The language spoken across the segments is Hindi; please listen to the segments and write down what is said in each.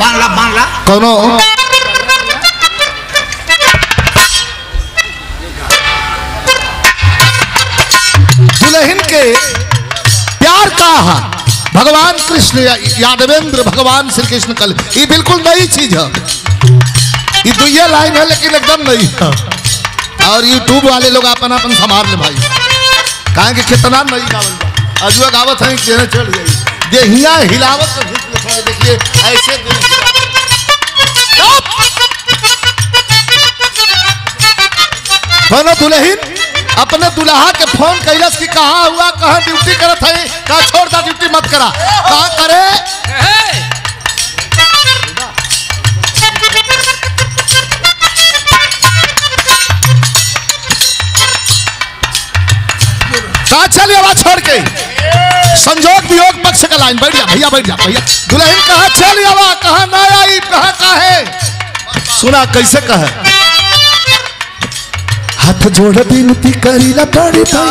बांधला कोनो दुल्हन के प्यार का भगवान कृष्ण यादवेंद्र भगवान श्री कृष्ण कल ये बिल्कुल नई चीज है। ये दुइया लाइन है लेकिन एकदम नई है और यूट्यूब वाले लोग अपन अपन संभाल ले भाई कहा कि कितना नई गावल अजुआ गावत है चढ़ गई देहिया हिलावत तो देखिए ऐसे दुल्हन अपने दुल्हा के फोन कैलस की कहा हुआ कहा ड्यूटी करत है कहा छोड़ दा ड्यूटी मत करा कहा करे कहा चलिए आवाज छोड़ के संजोग वियोग पक्ष का लाइन बैठ जा भैया दुल्हन कहा चलिए आवा कहा ना आई कहा काहे सुना कैसे कहे हाथ जोड़ बिनती करीला पड़ी भैया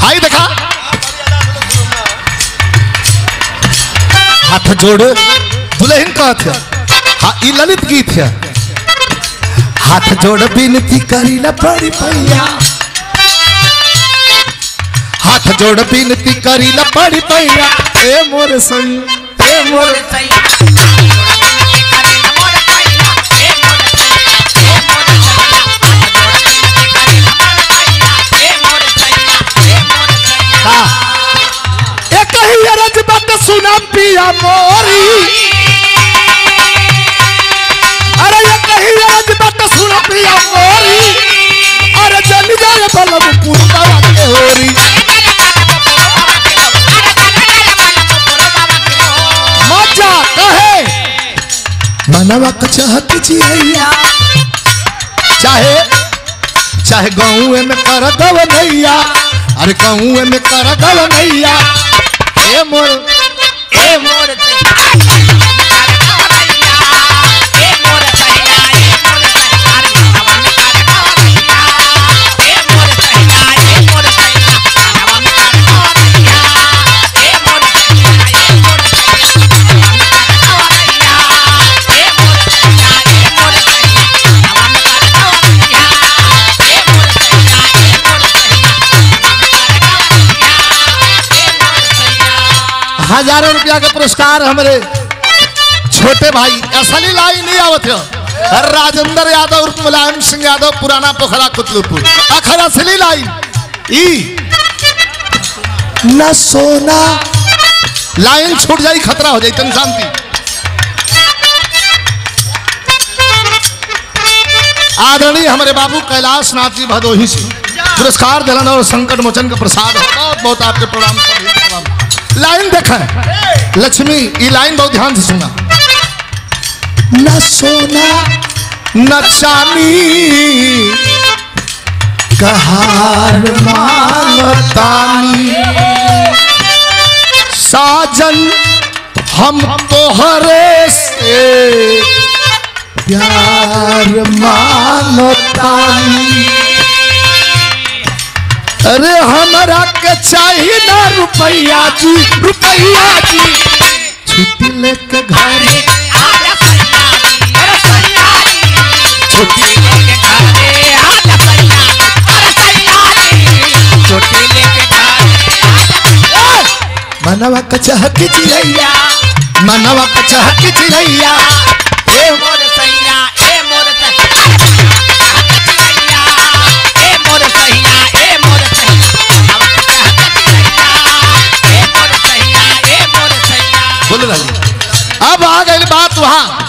हाय देखा हाथ जोड़ दुल्हन कहत है हां ई ललित गीत है हाथ जोड़ बिनती करीला पड़ी भैया हाथ जोड़ बिनती करी ला बड़ी पैया ए मोर सई ए मोर सई एक ही अरज बात सुना पिया मोरी अरे एक ही अरज बात सुना पिया मोरी अरे जल जाए बलब पूरा के होरी मनवा के चाहत जी हैया चाहे चाहे गाँव में कर दव नैया अरे गाँव में कर दव नैया ए मोर हजारों रुपया के पुरस्कार हमारे छोटे भाई असली लाइन नहीं आवत है राजेंद्र यादव उर्फ मुलायम सिंह यादव पुराना पोखरा कुतलूपुर अखर असली लाइन ई ना सोना लाइन छूट जाई खतरा हो जाए तन शांति आदरणीय हमारे बाबू कैलाश नाथ जी भदोही से पुरस्कार दिलन और संकट मोचन का प्रसाद बहुत बहुत आपके प्रोग्राम लाइन देखा लक्ष्मी ये लाइन बहुत ध्यान से सुना न सोना न चांदी कहार मांगतानी साजन हम तोहरे से प्यार मांगतानी अरे हमारा के चाहिए ना रुपैया जी छुट्टी लेके घर आजा छुट्टी लेके घर आजा छुट्टी लेके घर मनवा के चाहती चिड़ैया मनवा के चाहती चिड़ैया ए मोर सैया ए मोर सैया ए मोर सैया अब आ गई बात वहाँ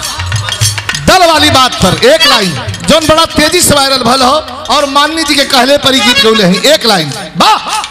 दल वाली बात पर एक लाइन जो बड़ा तेजी से वायरल भल हो और माननीय जी के कहले पर ही गीत गौले हैं एक लाइन वाह।